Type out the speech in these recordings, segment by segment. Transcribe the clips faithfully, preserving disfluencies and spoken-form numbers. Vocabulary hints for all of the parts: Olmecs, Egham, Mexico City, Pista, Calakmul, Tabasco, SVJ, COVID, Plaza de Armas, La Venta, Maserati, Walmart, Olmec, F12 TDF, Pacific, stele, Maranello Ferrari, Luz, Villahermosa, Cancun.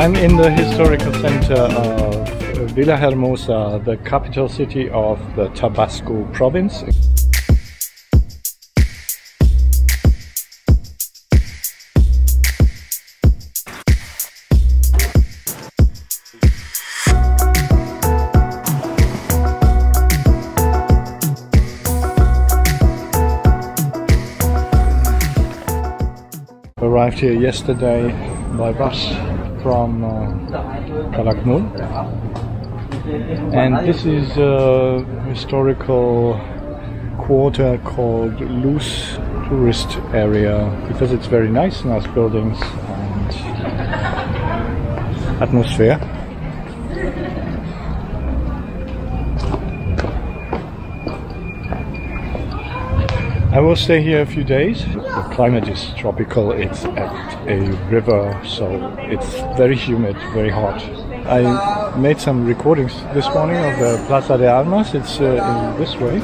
I'm in the historical center of Villahermosa, the capital city of the Tabasco province. Arrived here yesterday by bus from uh, Calakmul, and this is a historical quarter called Luz tourist area because it's very nice, nice buildings and atmosphere. I will stay here a few days. The climate is tropical, it's at a river, so it's very humid, very hot. I made some recordings this morning of the Plaza de Armas. It's uh, in this way.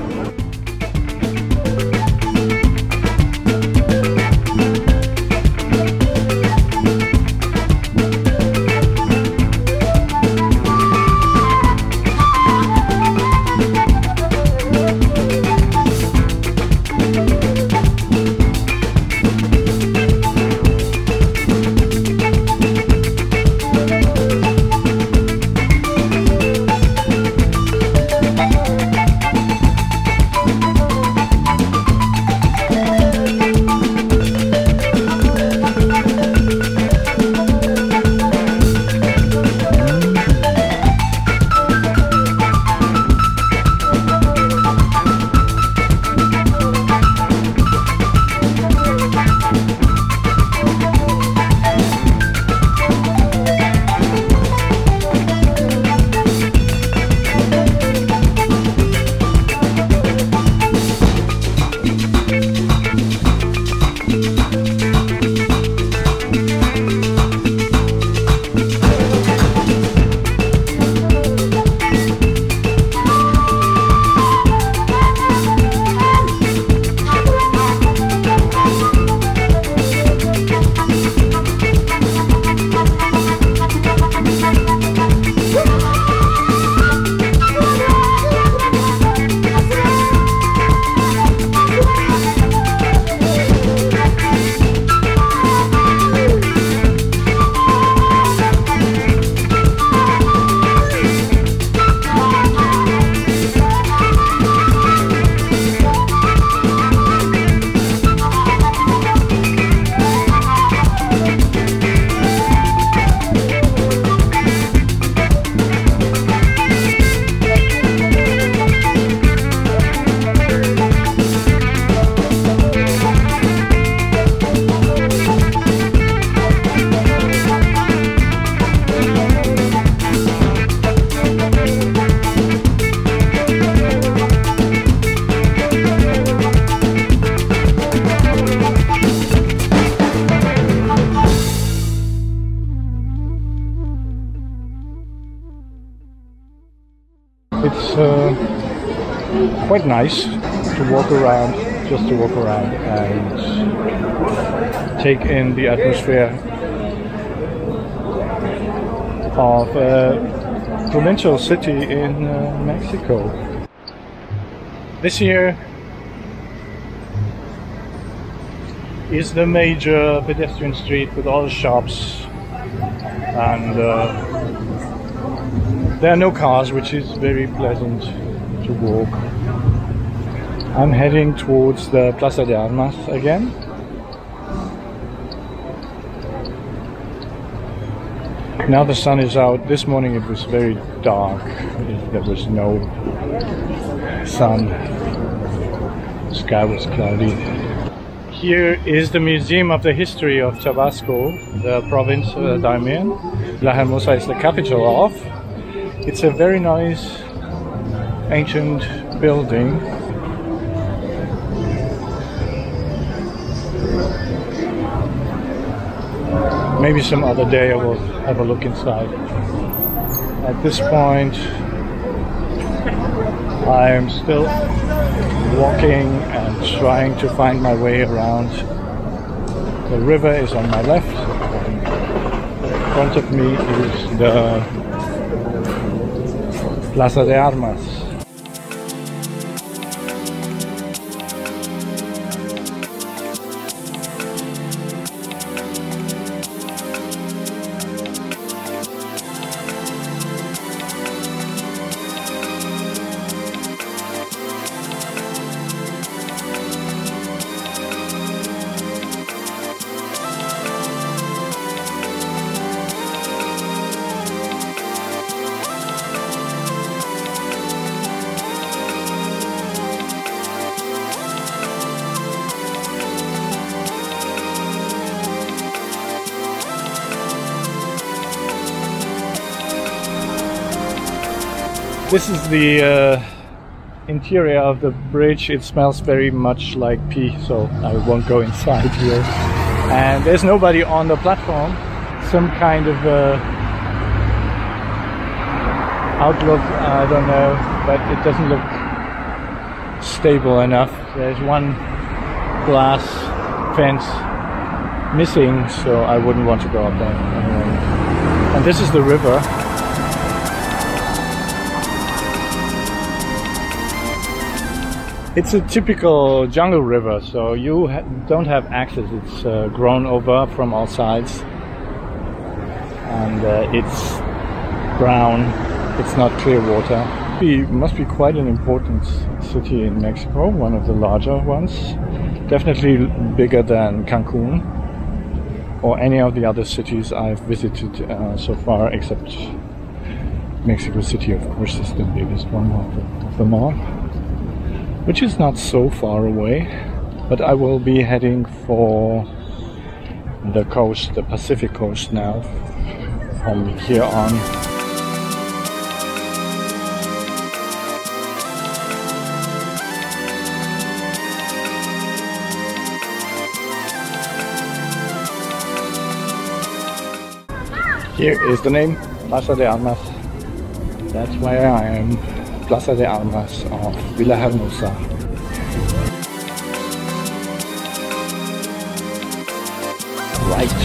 It's uh, quite nice to walk around, just to walk around and take in the atmosphere of a provincial city in uh, Mexico. This year is the major pedestrian street with all the shops, and uh, there are no cars, which is very pleasant to walk. I'm heading towards the Plaza de Armas again. Now the sun is out. This morning it was very dark. There was no sun. The sky was cloudy. Here is the Museum of the History of Tabasco, the province that I'm in. Villahermosa is the capital of. It's a very nice ancient building. Maybe some other day I will have a look inside. At this point, I am still walking and trying to find my way around. The river is on my left. front of me is the Plaza de Armas. This is the uh, interior of the bridge. It smells very much like pee, so I won't go inside here. And there's nobody on the platform. Some kind of uh, outlook, I don't know, but it doesn't look stable enough. There's one glass fence missing, so I wouldn't want to go up there. Anyway. And this is the river. It's a typical jungle river, so you ha don't have access. It's uh, grown over from all sides, and uh, it's brown. It's not clear water. It must be quite an important city in Mexico, one of the larger ones. Definitely bigger than Cancun or any of the other cities I've visited uh, so far, except Mexico City, of course, is the biggest one of them all. Which is not so far away, but I will be heading for the coast, the Pacific coast now, from here on. Here is the name, Plaza de Armas. That's where I am. Plaza de Armas of Villahermosa. Right.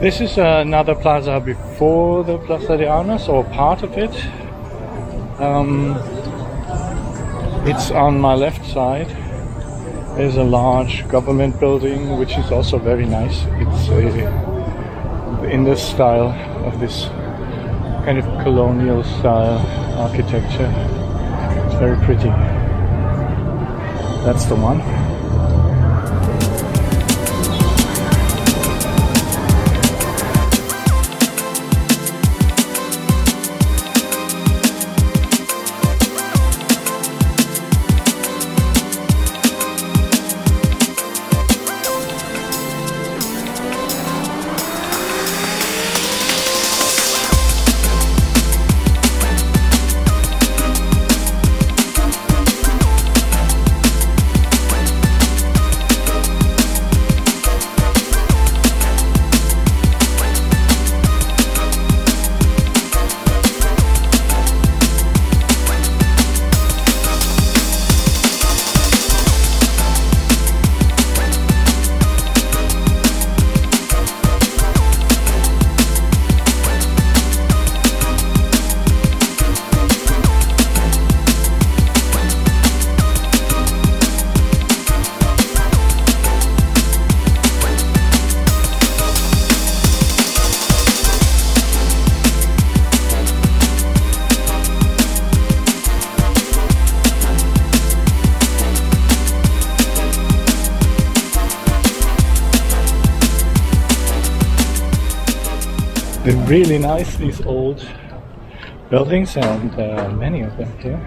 This is another plaza before the Plaza de Armas, or part of it. Um, it's on my left side. There's a large government building, which is also very nice. It's uh, in the style of this kind of colonial style architecture. It's very pretty. That's the one. They're really nice, these old buildings, and uh, many of them here.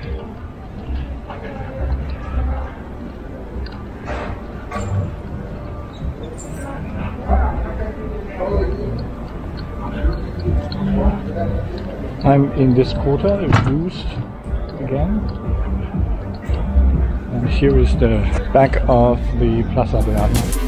I'm in this quarter, Luz, again. And here is the back of the Plaza de Armas.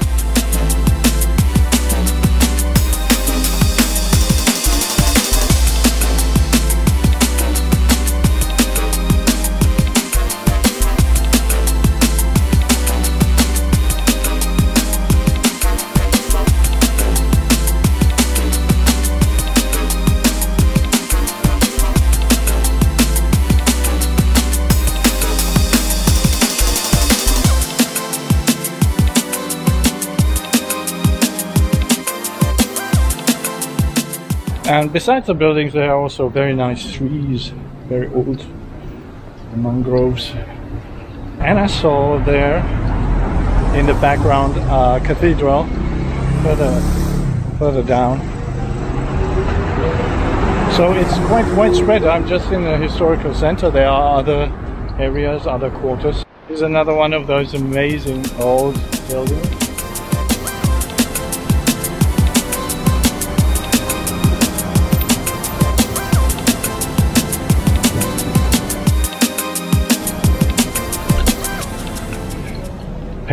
And besides the buildings, there are also very nice trees, very old mangroves. And I saw there in the background a cathedral further, further down. So it's quite widespread. I'm just in the historical center. There are other areas, other quarters. Here's another one of those amazing old buildings.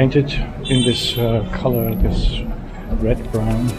Painted in this uh, color, this red-brown.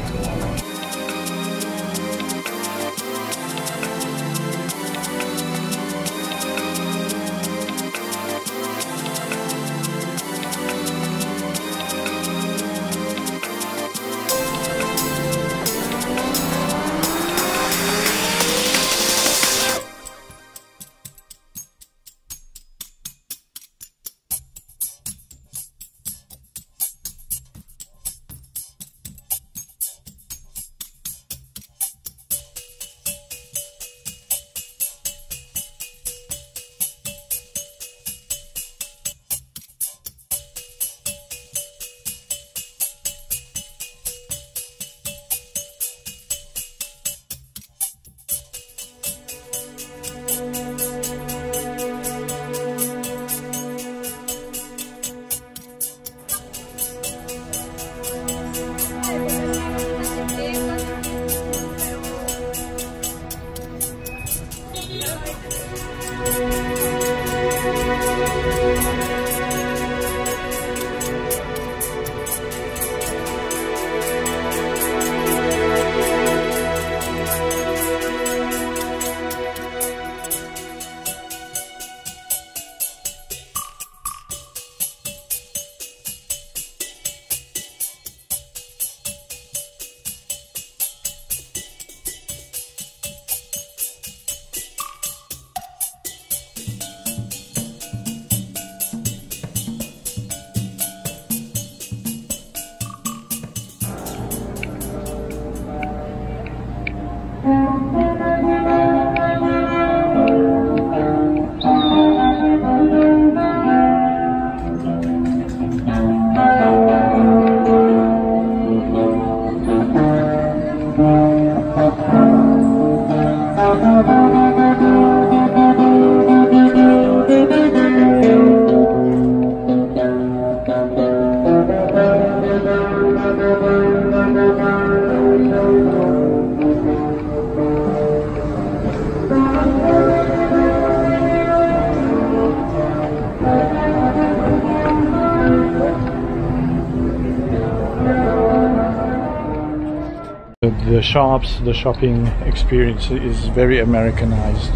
The shops, the shopping experience is very Americanized,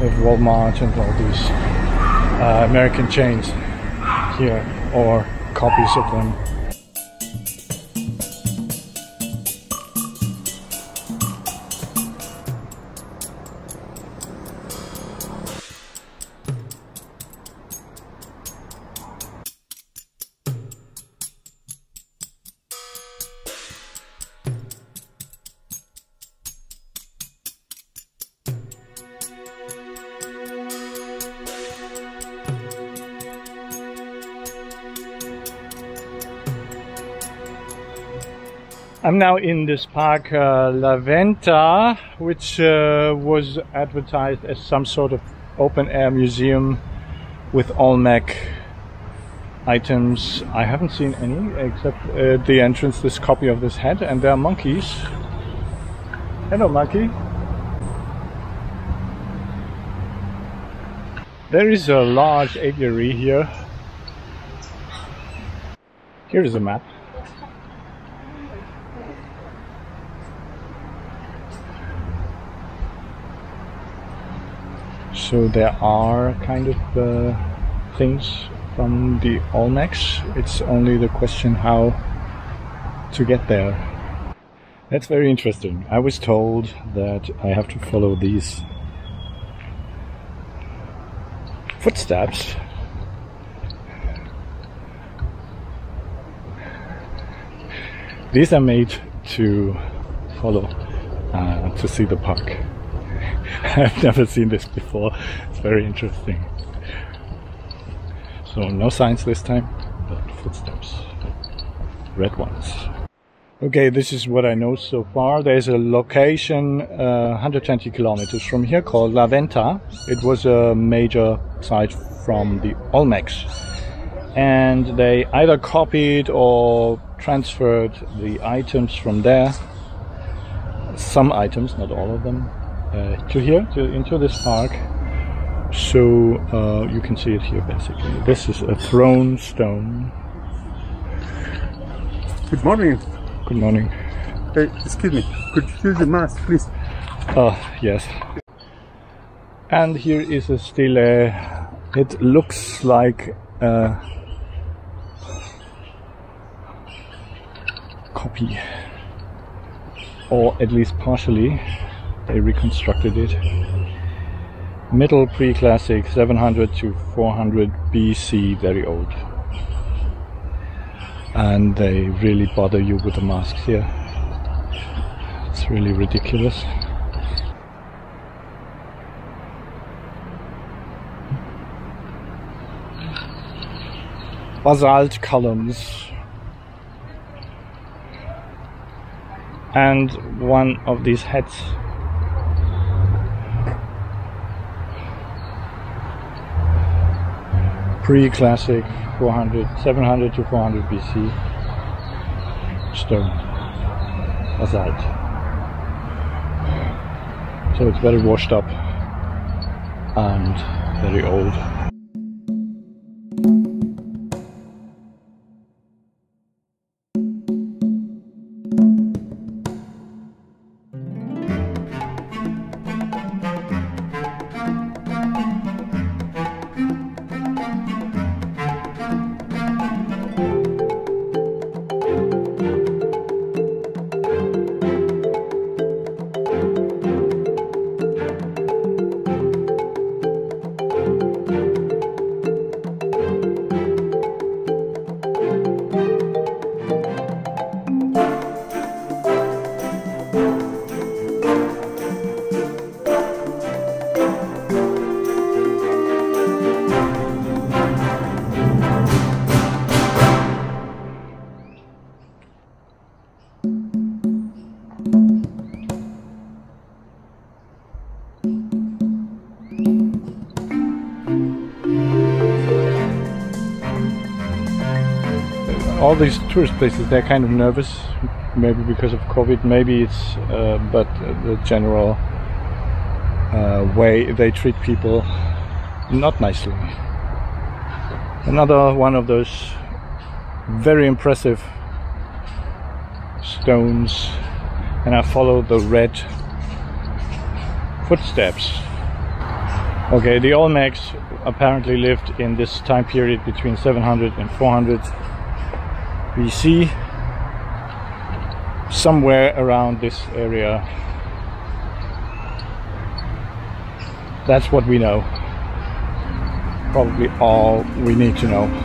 with Walmart and all these uh, American chains here, or copies of them. I'm now in this park, uh, La Venta, which uh, was advertised as some sort of open-air museum with Olmec items. I haven't seen any, except uh, the entrance, this copy of this head, and there are monkeys. Hello, monkey. There is a large aviary here. Here is a map. So there are kind of uh, things from the Olmecs. It's only the question how to get there. That's very interesting. I was told that I have to follow these footsteps. These are made to follow uh, to see the park. I've never seen this before. It's very interesting. So no signs this time, but footsteps, red ones. Okay, this is what I know so far. There's a location uh, one hundred twenty kilometers from here called La Venta. It was a major site from the Olmecs, and they either copied or transferred the items from there, some items, not all of them, uh, to here, to, into this park. So uh, you can see it here basically. This is a thrown stone. Good morning. Good morning. Hey, excuse me, could you use the mask, please? Oh, yes. And here is a stele. It looks like a copy, or at least partially. They reconstructed it. Middle pre-classic, seven hundred to four hundred B C, very old. And they really bother you with the masks here. It's really ridiculous. Basalt columns. And one of these heads. Pre-classic, four hundred, seven hundred to four hundred B C, stone, basalt. So it's very washed up and very old. All these tourist places, they're kind of nervous, maybe because of COVID, maybe it's, uh, but the general uh, way they treat people, not nicely. Another one of those very impressive stones, and I follow the red footsteps. Okay, the Olmecs apparently lived in this time period between seven hundred and four hundred B C, somewhere around this area. That's what we know. Probably all we need to know.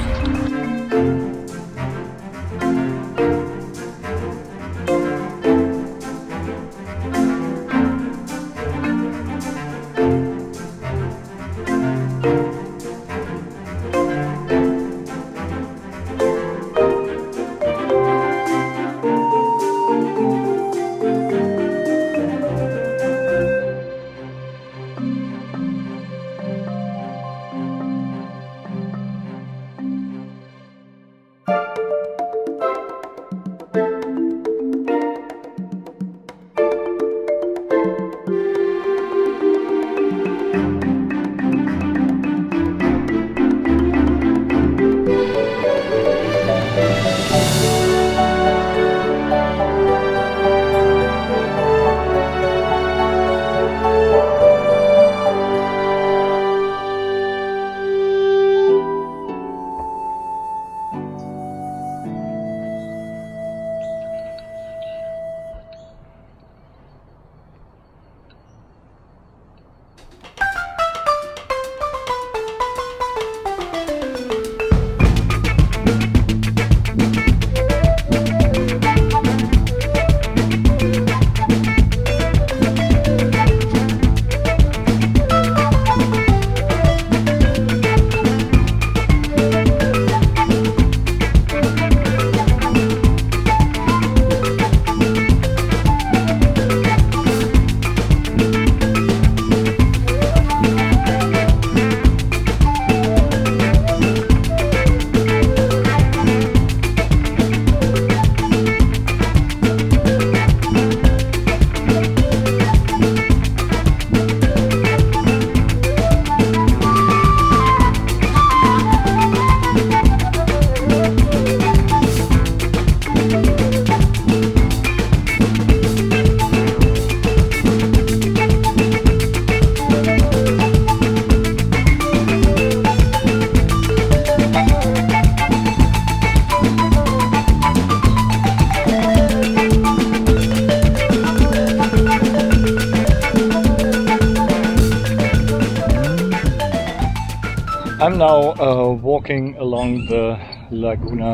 I'm now uh, walking along the Laguna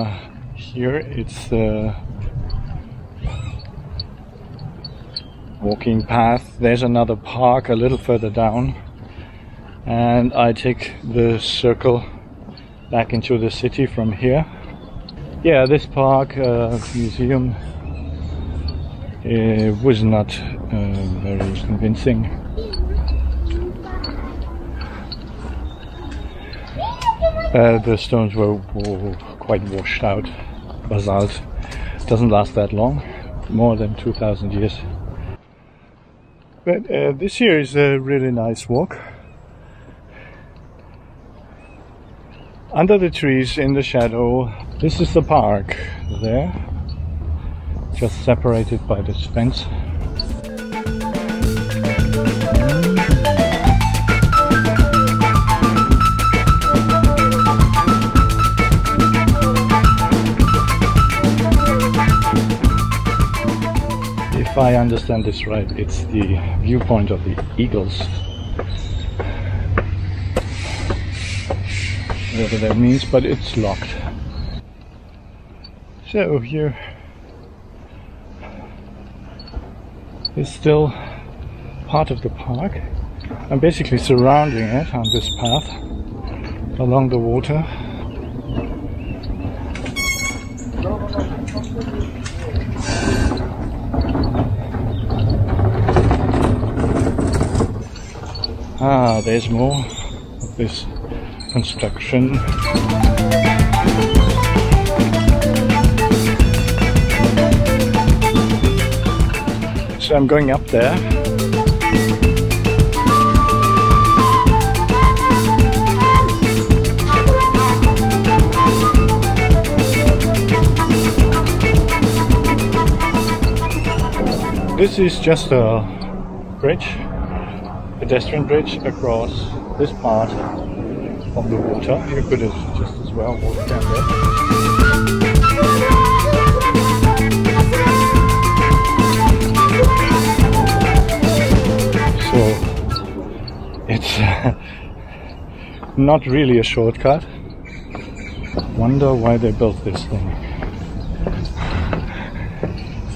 here. It's a walking path. There's another park a little further down, and I take the circle back into the city from here. Yeah, this park, uh, museum, it was not uh, very convincing. Uh, the stones were, were quite washed out. Basalt doesn't last that long, more than two thousand years. But uh, this here is a really nice walk. Under the trees, in the shadow, this is the park there, just separated by this fence. If I understand this right, it's the viewpoint of the eagles. Whatever that means, but it's locked. So here is still part of the park. I'm basically surrounding it on this path along the water. Ah, there's more of this construction. So I'm going up there. This is just a bridge, pedestrian bridge across this part of the water. You could have just as well walked down there. So it's uh, not really a shortcut. Wonder why they built this thing.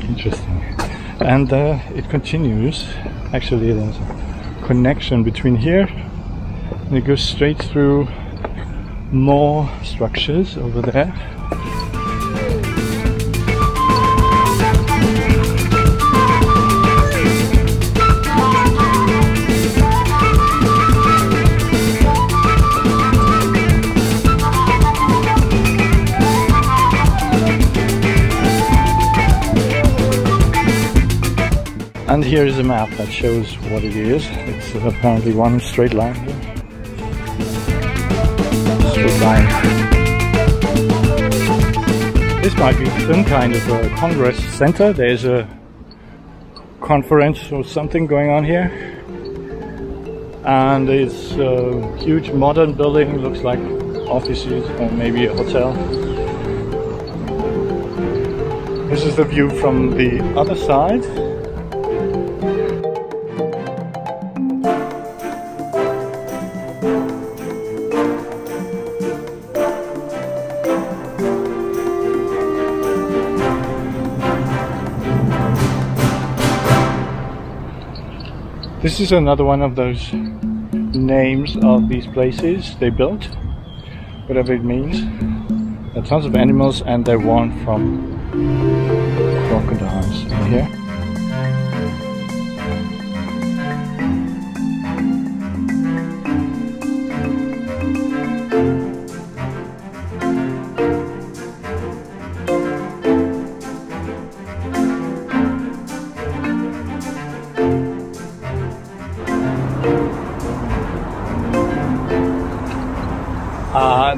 Interesting. And uh, it continues. Actually, there's a connection between here. And it goes straight through more structures over there. And here is a map that shows what it is. It's apparently one straight line here. Line. This might be some kind of a congress center. There's a conference or something going on here, and it's a huge modern building, looks like offices or maybe a hotel. This is the view from the other side. This is another one of those names of these places they built, whatever it means. There are tons of animals, and they're worn from crocodiles in here.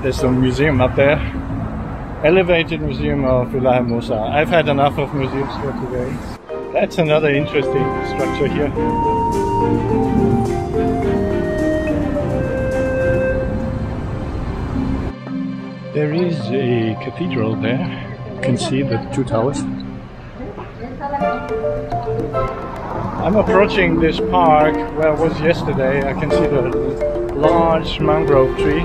There's a museum up there. Elevated Museum of Villahermosa. I've had enough of museums for today. That's another interesting structure here. There is a cathedral there. You can see the two towers. I'm approaching this park where I was yesterday. I can see the large mangrove tree.